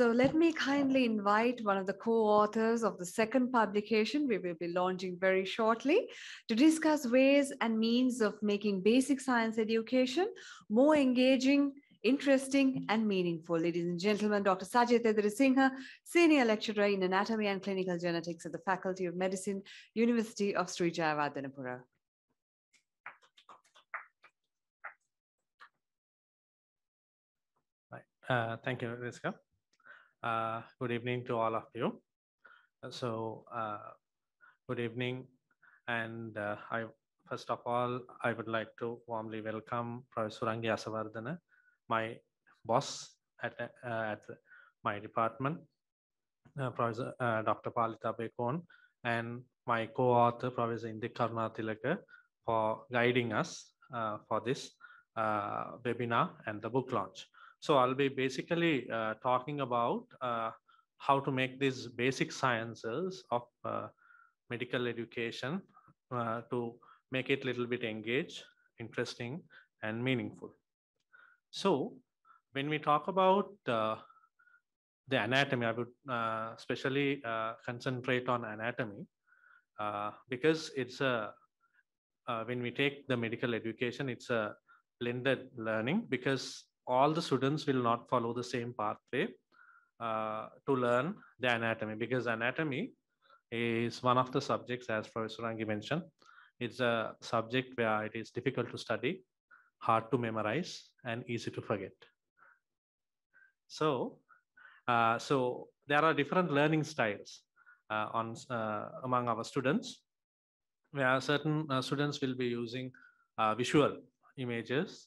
So let me kindly invite one of the co-authors of the second publication we will be launching very shortly to discuss ways and means of making basic science education more engaging, interesting and meaningful. Ladies and gentlemen, Dr. Sajith Edirisinghe, Senior Lecturer in Anatomy and Clinical Genetics at the Faculty of Medicine, University of Sri Jayewardenepura. Thank you, Riska. Good evening to all of you. So, good evening. And first of all, I would like to warmly welcome Professor Surangi Yasawardena, my boss at my department, Professor Dr. Palitha Abeykoon, and my co-author, Professor Indika Karunathilake, for guiding us for this webinar and the book launch. So I'll be basically talking about how to make these basic sciences of medical education to make it a little bit engaged, interesting, and meaningful. So when we talk about the anatomy, I would especially concentrate on anatomy because it's a, when we take the medical education, it's a blended learning because all the students will not follow the same pathway to learn the anatomy, because anatomy is one of the subjects, as Professor Surangi mentioned, it's a subject where it is difficult to study, hard to memorize, and easy to forget. So, so there are different learning styles among our students, where certain students will be using visual images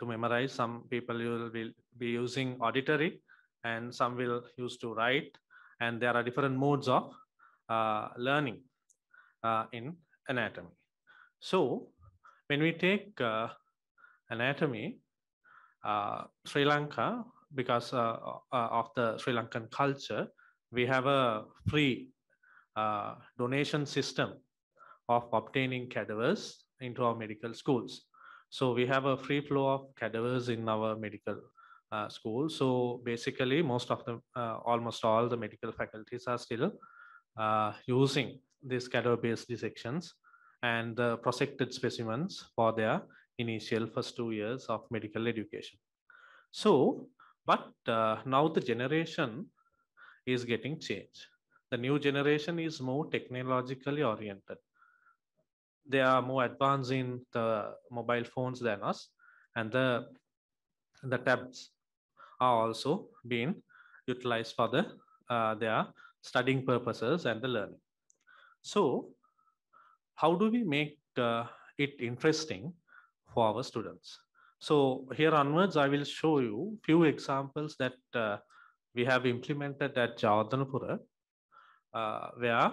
to memorize. Some people will be using auditory, and some will use to write, and there are different modes of learning in anatomy. So when we take anatomy, Sri Lanka, because of the Sri Lankan culture, we have a free donation system of obtaining cadavers into our medical schools. So we have a free flow of cadavers in our medical school. So basically, most of the, almost all the medical faculties are still using these cadaver-based dissections and the prosected specimens for their initial first 2 years of medical education. So, but now the generation is getting changed. The new generation is more technologically oriented. They are more advanced in the mobile phones than us, and the tabs are also being utilized for the their studying purposes and the learning. So, how do we make it interesting for our students? So here onwards, I will show you few examples that we have implemented at Jayewardenepura, where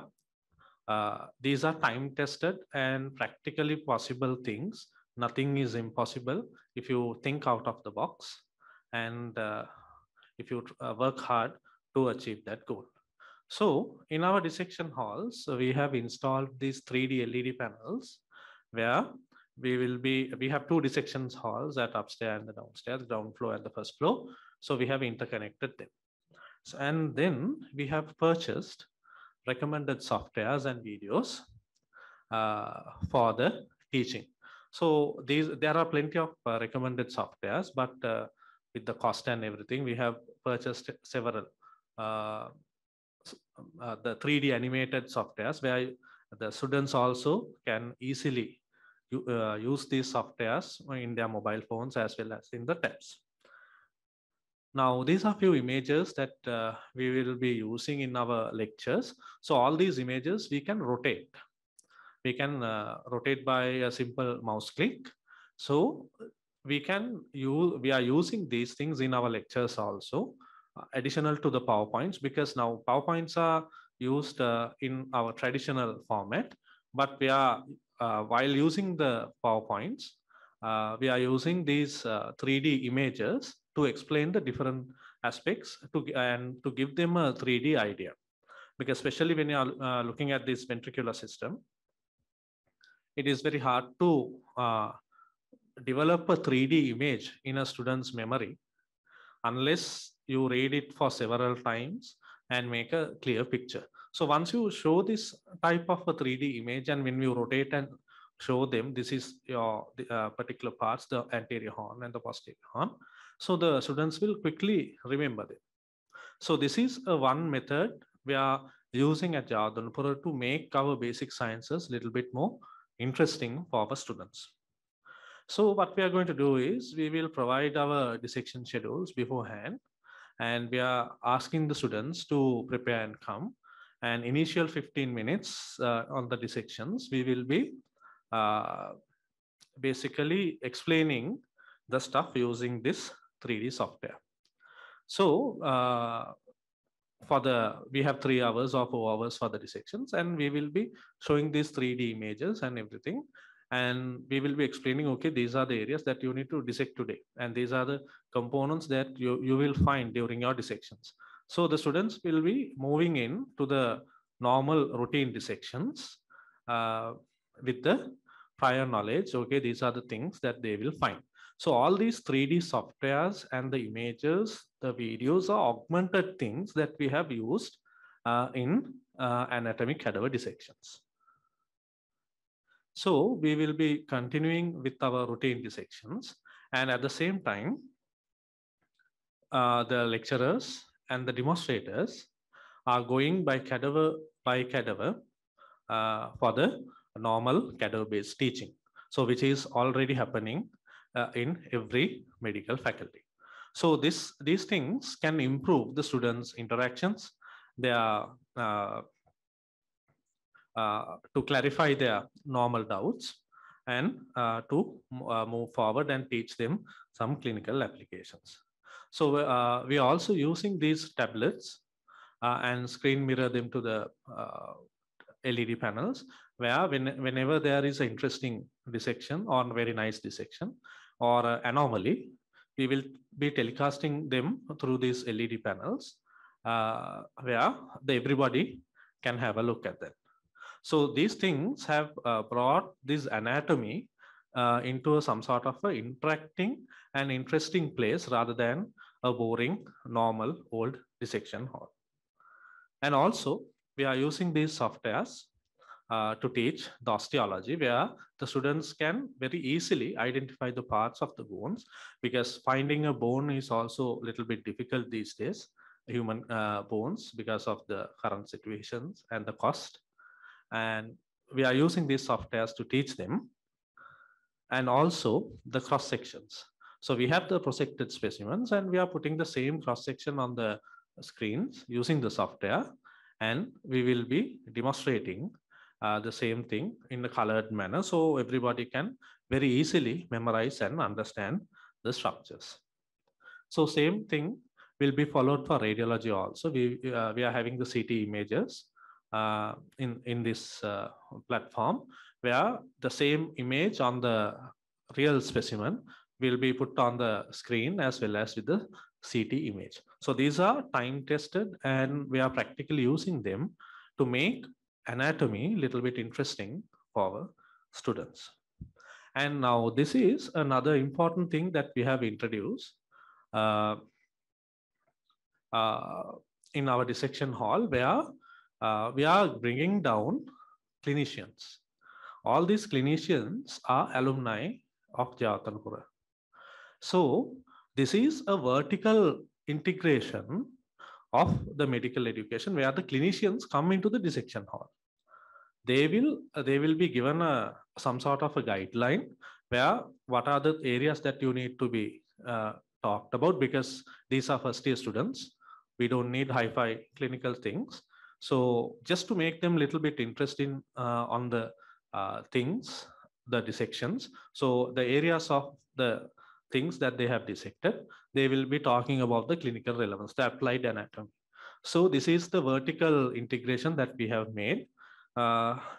these are time-tested and practically possible things. Nothing is impossible if you think out of the box and if you work hard to achieve that goal. So in our dissection halls, we have installed these 3D LED panels where we have two dissection halls at upstairs and the downstairs, ground floor and the first floor. So we have interconnected them. So, and then we have purchased recommended softwares and videos for the teaching. So there are plenty of recommended softwares, but with the cost and everything, we have purchased several, the 3D animated softwares where the students also can easily use these softwares in their mobile phones as well as in the tabs. Now, these are few images that we will be using in our lectures. So all these images we can rotate. We can rotate by a simple mouse click. So we are using these things in our lectures also, additional to the PowerPoints, because now PowerPoints are used in our traditional format, but we are, while using the PowerPoints, we are using these 3D images to explain the different aspects and to give them a 3D idea. Because especially when you are looking at this ventricular system, it is very hard to develop a 3D image in a student's memory unless you read it for several times and make a clear picture. So once you show this type of a 3D image, and when you rotate and show them, this is your particular parts, the anterior horn and the posterior horn. So the students will quickly remember them. So this is a one method we are using at Jayewardenepura to make our basic sciences a little bit more interesting for our students. So what we are going to do is we will provide our dissection schedules beforehand, and we are asking the students to prepare and come. And initial 15 minutes on the dissections, we will be basically explaining the stuff using this 3D software. So we have 3 hours or 4 hours for the dissections, and we will be showing these 3D images and everything. And we will be explaining, okay, these are the areas that you need to dissect today, and these are the components that you will find during your dissections. So the students will be moving in to the normal routine dissections with the prior knowledge. Okay, these are the things that they will find. So all these 3D softwares and the images, the videos are augmented things that we have used in anatomic cadaver dissections. So we will be continuing with our routine dissections, and at the same time, the lecturers and the demonstrators are going by cadaver for the normal cadaver-based teaching. So which is already happening in every medical faculty. So these things can improve the students' interactions, to clarify their normal doubts, and to move forward and teach them some clinical applications. So we are also using these tablets and screen mirror them to the LED panels, where whenever there is an interesting dissection or a very nice dissection or anomaly, we will be telecasting them through these LED panels where everybody can have a look at them. So these things have brought this anatomy into some sort of an interacting and interesting place rather than a boring, normal, old dissection hall. And also, we are using these softwares to teach the osteology, where the students can very easily identify the parts of the bones, because finding a bone is also a little bit difficult these days, human bones, because of the current situations and the cost. And we are using these softwares to teach them, and also the cross sections. So we have the prosected specimens, and we are putting the same cross section on the screens using the software, and we will be demonstrating the same thing in a colored manner, so everybody can very easily memorize and understand the structures. So same thing will be followed for radiology also. We are having the CT images in this platform, where the same image on the real specimen will be put on the screen as well as with the CT image. So these are time tested, and we are practically using them to make anatomy a little bit interesting for our students. And now this is another important thing that we have introduced in our dissection hall, where we are bringing down clinicians. All these clinicians are alumni of Jayewardenepura. So this is a vertical integration of the medical education, where the clinicians come into the dissection hall. They will be given some sort of a guideline, where what are the areas that you need to be talked about, because these are first-year students. We don't need hi-fi clinical things. So just to make them a little bit interesting on the things, the dissections. So the areas of the things that they have dissected, they will be talking about the clinical relevance, the applied anatomy. So this is the vertical integration that we have made,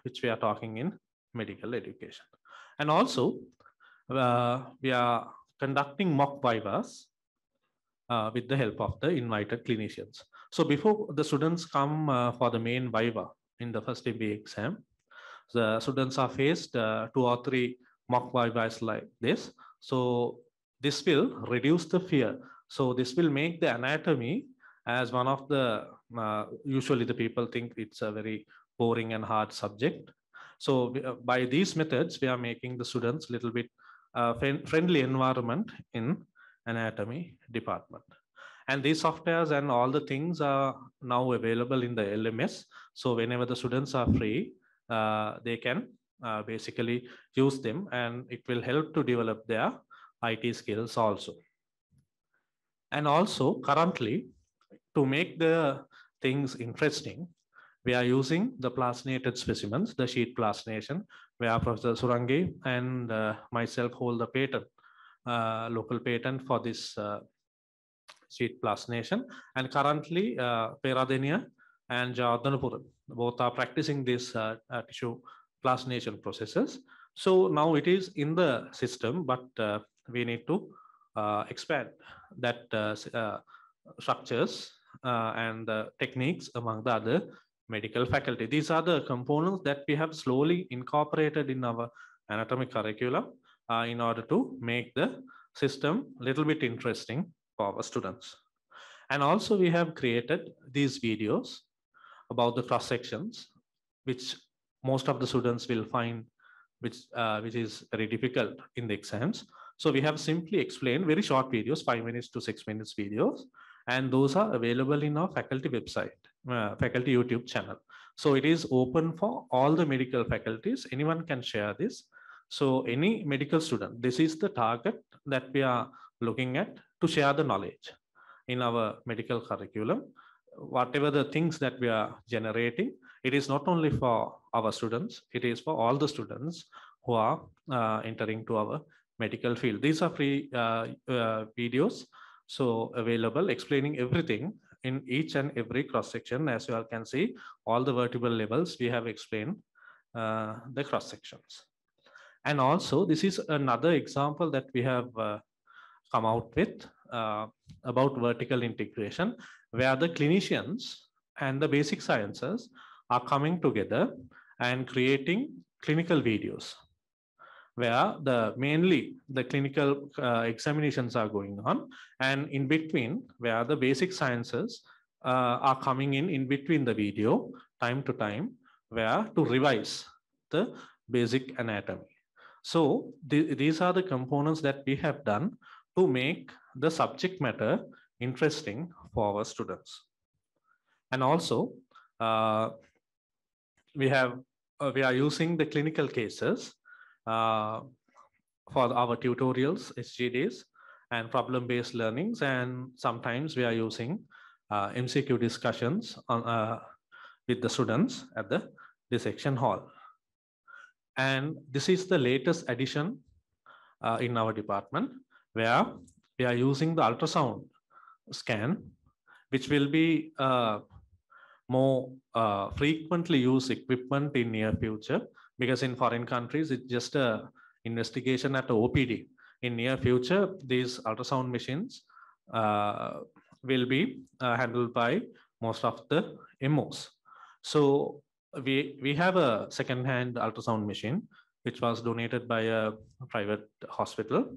which we are talking in medical education. And also, we are conducting mock vivas with the help of the invited clinicians. So before the students come for the main viva in the first MBA exam, the students are faced 2 or 3 mock vivas like this. So this will reduce the fear. So this will make the anatomy as one of the, usually the people think it's a very boring and hard subject. So by these methods, we are making the students a little bit friendly environment in anatomy department. And these softwares and all the things are now available in the LMS. So whenever the students are free, they can basically use them, and it will help to develop their IT skills also. And also currently, to make the things interesting, we are using the plastinated specimens, the sheet plastination, where Professor Surangi and myself hold the patent, local patent for this sheet plastination. And currently, Peradeniya and Jayewardenepura, both are practicing these tissue plastination processes. So now it is in the system, but we need to expand that structures and techniques among the other medical faculty. These are the components that we have slowly incorporated in our anatomy curriculum in order to make the system a little bit interesting for our students. And also we have created these videos about the cross sections, which most of the students will find, which is very difficult in the exams. So we have simply explained very short videos, 5 minutes to 6 minutes videos, and those are available in our faculty website, faculty YouTube channel. So it is open for all the medical faculties. Anyone can share this. So any medical student, this is the target that we are looking at to share the knowledge in our medical curriculum. Whatever the things that we are generating, it is not only for our students, it is for all the students who are entering to our medical field. These are free videos. So available explaining everything in each and every cross-section. As you all can see, all the vertebral levels, we have explained the cross-sections. And also, this is another example that we have come out with about vertical integration, where the clinicians and the basic sciences are coming together and creating clinical videos, where the mainly the clinical examinations are going on, and in between where the basic sciences are coming in between the video time to time, where to revise the basic anatomy. So these are the components that we have done to make the subject matter interesting for our students. And also we are using the clinical cases for our tutorials, SGDs, and problem-based learnings. And sometimes we are using MCQ discussions on, with the students at the dissection hall. And this is the latest addition in our department, where we are using the ultrasound scan, which will be more frequently used equipment in near future, because in foreign countries, it's just an investigation at the OPD. In near future, these ultrasound machines will be handled by most of the MOs. So we have a second-hand ultrasound machine, which was donated by a private hospital.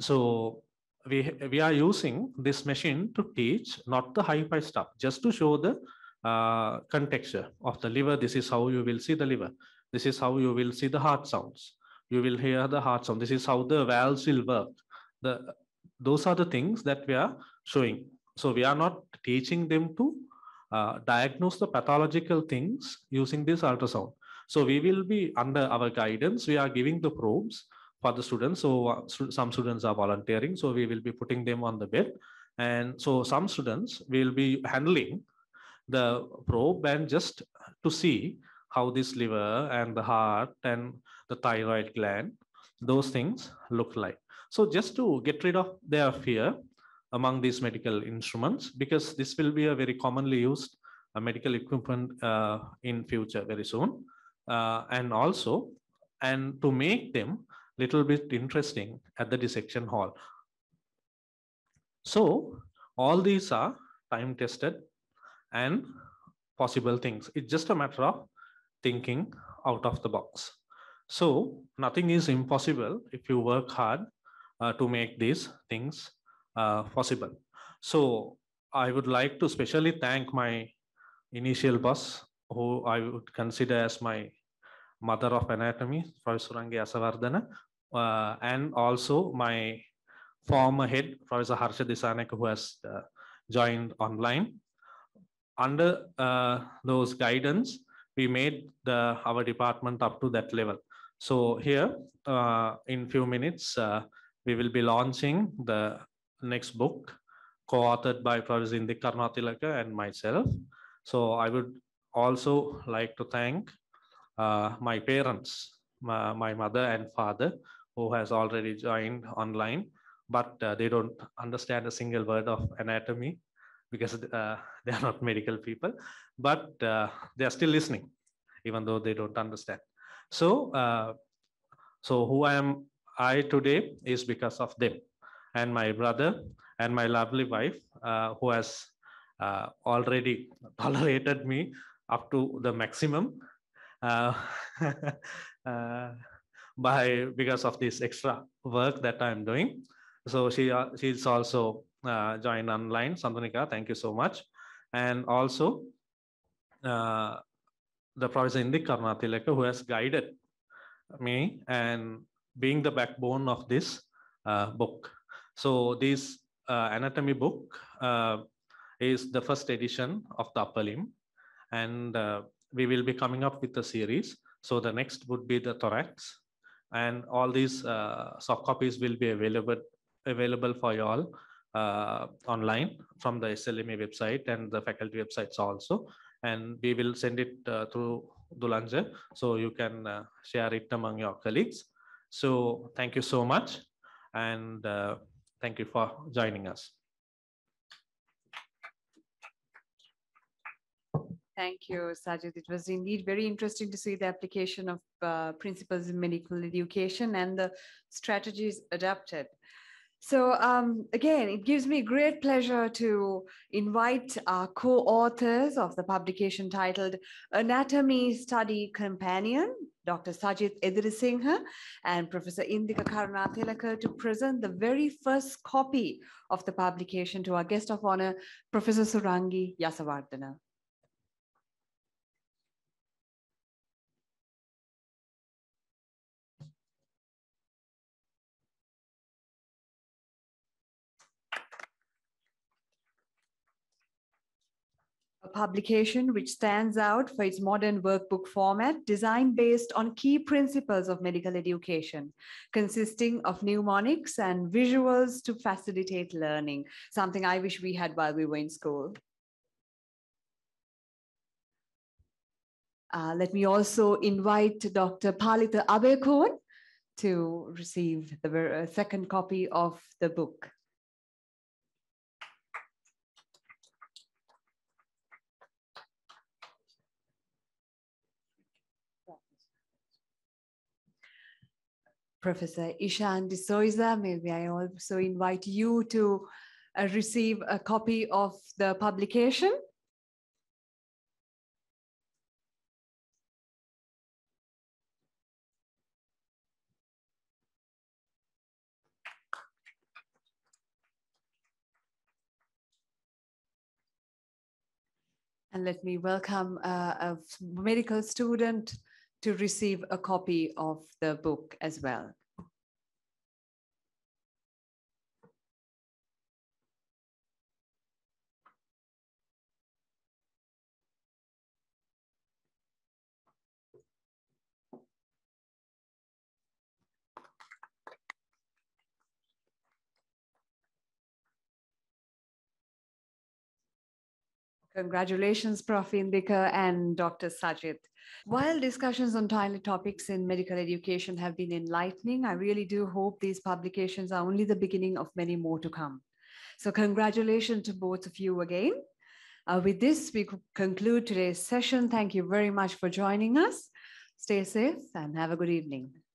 So we are using this machine to teach, not the high-fi stuff, just to show the contexture of the liver. This is how you will see the liver. This is how you will see the heart sounds. You will hear the heart sound. This is how the valves will work. Those are the things that we are showing. So we are not teaching them to diagnose the pathological things using this ultrasound. So we will be under our guidance. We are giving the probes for the students. So some students are volunteering. So we will be putting them on the bed. And so some students will be handling the probe and just to see how this liver and the heart and the thyroid gland, those things look like. So just to get rid of their fear among these medical instruments, because this will be a very commonly used medical equipment in future very soon. And to make them a little bit interesting at the dissection hall. So all these are time tested and possible things. It's just a matter of thinking out of the box. So nothing is impossible if you work hard to make these things possible. So I would like to specially thank my initial boss, who I would consider as my mother of anatomy, Professor Surangi Yasawardena, and also my former head, Professor Harsha Disanek, who has joined online. Under those guidance, we made our department up to that level. So here, in few minutes, we will be launching the next book, co-authored by Professor Indika Karunathilake and myself. So I would also like to thank my parents, my mother and father, who has already joined online, but they don't understand a single word of anatomy because they are not medical people, but they are still listening, even though they don't understand. So, so who I am today is because of them, and my brother and my lovely wife, who has already tolerated me up to the maximum because of this extra work that I am doing. So she's also joined online. Sandhanika, thank you so much. And also the Professor Indika Karunathilake, who has guided me and being the backbone of this book. So this anatomy book is the first edition of the upper limb, and we will be coming up with a series. So the next would be the thorax, and all these soft copies will be available for you all online from the SLMA website and the faculty websites also. And we will send it through Dulanja, so you can share it among your colleagues. So thank you so much, and thank you for joining us. Thank you, Sajith. It was indeed very interesting to see the application of principles in medical education and the strategies adapted. So again, it gives me great pleasure to invite our co-authors of the publication titled Anatomy Study Companion, Dr. Sajith Edirisinghe and Professor Indika Karunathilake, to present the very first copy of the publication to our guest of honor, Professor Surangi Yasawardena. Publication which stands out for its modern workbook format, designed based on key principles of medical education, consisting of mnemonics and visuals to facilitate learning, something I wish we had while we were in school. Let me also invite Dr. Palitha Abeykoon to receive the second copy of the book. Professor Ishan de Souza, maybe I also invite you to receive a copy of the publication. And let me welcome a medical student to receive a copy of the book as well. Congratulations, Prof. Indika and Dr. Sajith. While discussions on timely topics in medical education have been enlightening, I really do hope these publications are only the beginning of many more to come. So congratulations to both of you again. With this, we conclude today's session. Thank you very much for joining us. Stay safe and have a good evening.